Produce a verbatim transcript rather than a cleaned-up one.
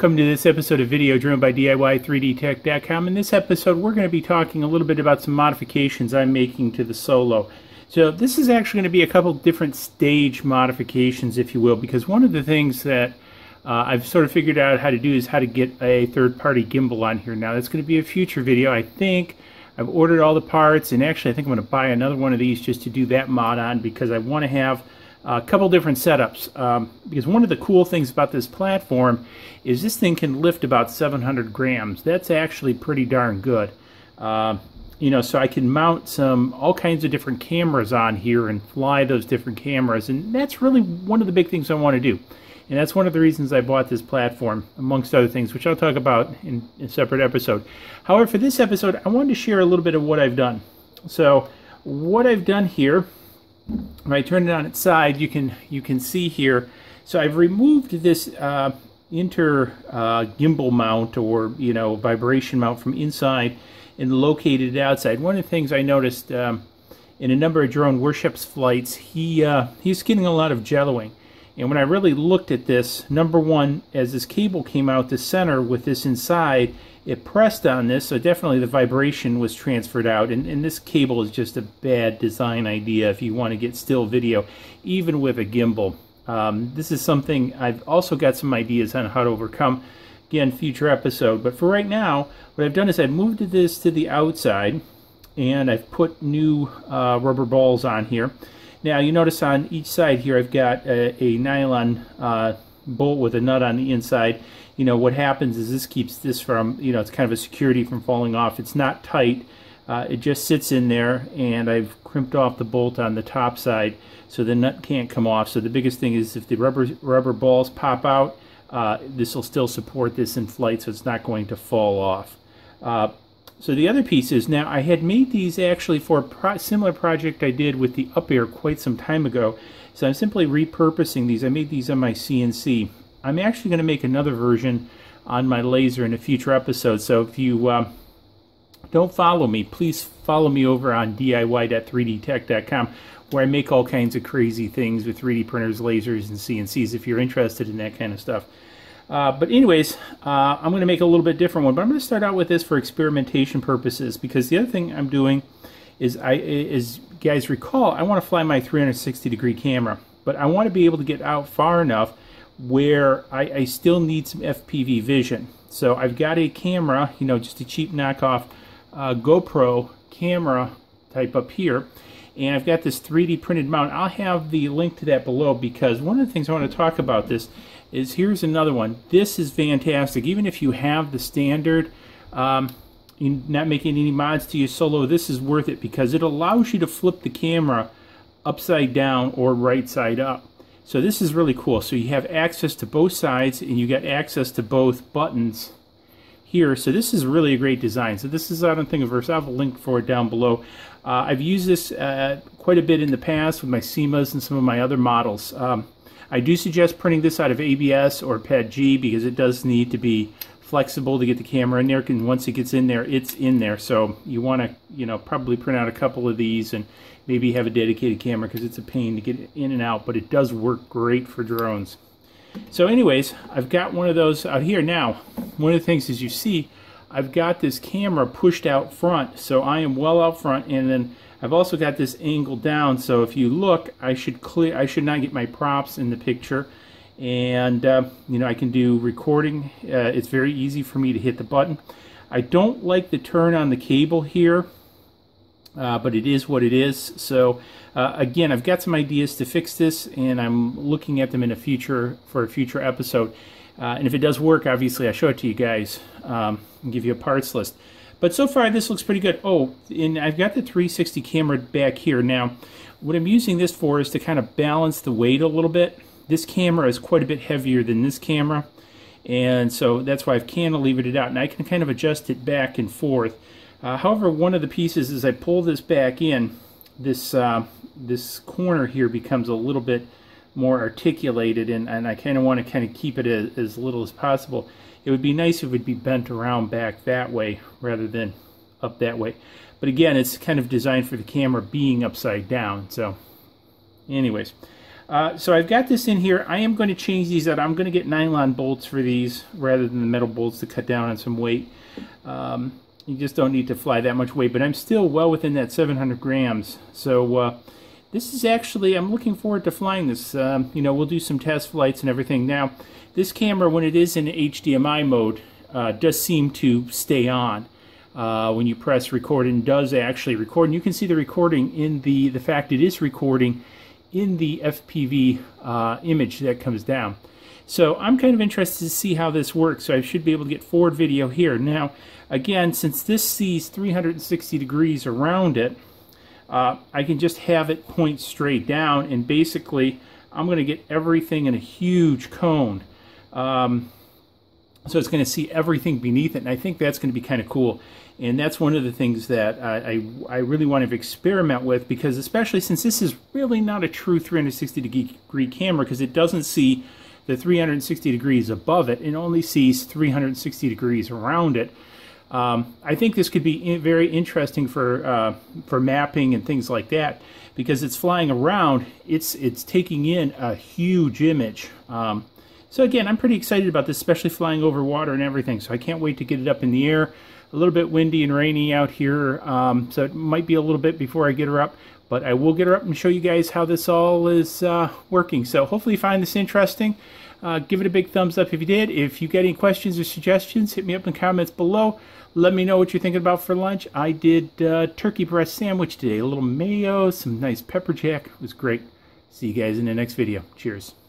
Welcome to this episode of Video Driven by D I Y three D tech dot com. In this episode we're going to be talking a little bit about some modifications I'm making to the Solo. So this is actually going to be a couple different stage modifications, if you will, because one of the things that uh, I've sort of figured out how to do is how to get a third-party gimbal on here. Now that's going to be a future video. I think I've ordered all the parts, and actually I think I'm going to buy another one of these just to do that mod on, because I want to have a uh, couple different setups, um, because one of the cool things about this platform is this thing can lift about seven hundred grams. That's actually pretty darn good. Uh, you know, so I can mount some all kinds of different cameras on here and fly those different cameras, and that's really one of the big things I want to do, and that's one of the reasons I bought this platform, amongst other things, which I'll talk about in a separate episode. However, for this episode I wanted to share a little bit of what I've done. So what I've done here, when I turn it on its side, you can you can see here. So I've removed this uh, inter uh, gimbal mount, or you know, vibration mount, from inside and located it outside. One of the things I noticed um, in a number of Drone Worship's flights, he uh, he's getting a lot of jelloing. And when I really looked at this, number one, as this cable came out the center with this inside, it pressed on this, so definitely the vibration was transferred out. And, and this cable is just a bad design idea if you want to get still video, even with a gimbal. Um, this is something I've also got some ideas on how to overcome. Again, future episode. But for right now, what I've done is I've moved this to the outside, and I've put new uh, rubber balls on here. Now you notice on each side here I've got a, a nylon uh, bolt with a nut on the inside. You know, what happens is this keeps this from, you know, it's kind of a security from falling off. It's not tight, uh, it just sits in there, and I've crimped off the bolt on the top side so the nut can't come off. So the biggest thing is if the rubber, rubber balls pop out, uh, this will still support this in flight, so it's not going to fall off. Uh, So the other piece is, now I had made these actually for a pro similar project I did with the UpAir quite some time ago, so I'm simply repurposing these. I made these on my C N C. I'm actually going to make another version on my laser in a future episode, so if you uh, don't follow me, please follow me over on D I Y dot three D tech dot com, where I make all kinds of crazy things with three D printers, lasers, and C N Cs, if you're interested in that kind of stuff. Uh, but anyways, uh, I'm going to make a little bit different one, but I'm going to start out with this for experimentation purposes, because the other thing I'm doing is, I, as you guys recall, I want to fly my three sixty degree camera, but I want to be able to get out far enough where I, I still need some F P V vision. So I've got a camera, you know, just a cheap knockoff uh, GoPro camera type up here, and I've got this three D printed mount. I'll have the link to that below, because one of the things I want to talk about this is, here's another one. This is fantastic. Even if you have the standard, um, you're not making any mods to your Solo, this is worth it, because it allows you to flip the camera upside down or right side up. So this is really cool. So you have access to both sides, and you got access to both buttons here. So this is really a great design. So this is out on Thingiverse. I have a link for it down below. Uh, I've used this uh, quite a bit in the past with my S E M As and some of my other models. Um, I do suggest printing this out of A B S or P E T G, because it does need to be flexible to get the camera in there, and once it gets in there, it's in there. So you want to, you know, probably print out a couple of these and maybe have a dedicated camera, because it's a pain to get in and out, but it does work great for drones. So anyways, I've got one of those out here. Now, one of the things, as you see, I've got this camera pushed out front, so I am well out front, and then I've also got this angled down, so if you look, I should clear, I should not get my props in the picture, and uh, you know, I can do recording. Uh, it's very easy for me to hit the button. I don't like the turn on the cable here, uh, but it is what it is. So uh, again, I've got some ideas to fix this, and I'm looking at them in a future for a future episode. Uh, and if it does work, obviously I show it to you guys um, and give you a parts list. But so far this looks pretty good. Oh, and I've got the three sixty camera back here. Now, what I'm using this for is to kind of balance the weight a little bit. This camera is quite a bit heavier than this camera, and so that's why I've cantilevered it out, and I can kind of adjust it back and forth. Uh, however, one of the pieces is, I pull this back in, this, uh, this corner here becomes a little bit more articulated, and, and I kind of want to kind of keep it as, as little as possible. It would be nice if it would be bent around back that way rather than up that way. But again, it's kind of designed for the camera being upside down. So anyways, Uh, so I've got this in here. I am going to change these out. I'm going to get nylon bolts for these rather than the metal bolts to cut down on some weight. Um, you just don't need to fly that much weight, but I'm still well within that seven hundred grams. So uh, this is actually, I'm looking forward to flying this. Um, you know, we'll do some test flights and everything. Now, this camera, when it is in H D M I mode, uh, does seem to stay on. Uh, when you press record, and does actually record, and you can see the recording in the the fact it is recording in the F P V uh, image that comes down. So I'm kind of interested to see how this works. So I should be able to get forward video here. Now, again, since this sees three hundred sixty degrees around it, uh, I can just have it point straight down, and basically I'm going to get everything in a huge cone. Um, So it's going to see everything beneath it, and I think that's going to be kind of cool. And that's one of the things that I, I, I really want to experiment with, because especially since this is really not a true three hundred sixty degree camera, because it doesn't see the three hundred sixty degrees above it. It only sees three hundred sixty degrees around it. Um, I think this could be very interesting for, uh, for mapping and things like that, because it's flying around. It's, it's taking in a huge image. Um, So again, I'm pretty excited about this, especially flying over water and everything. So I can't wait to get it up in the air. A little bit windy and rainy out here, um, so it might be a little bit before I get her up. But I will get her up and show you guys how this all is uh, working. So hopefully you find this interesting. Uh, give it a big thumbs up if you did. If you get any questions or suggestions, hit me up in the comments below. Let me know what you're thinking about for lunch. I did uh, turkey breast sandwich today. A little mayo, some nice pepper jack. It was great. See you guys in the next video. Cheers.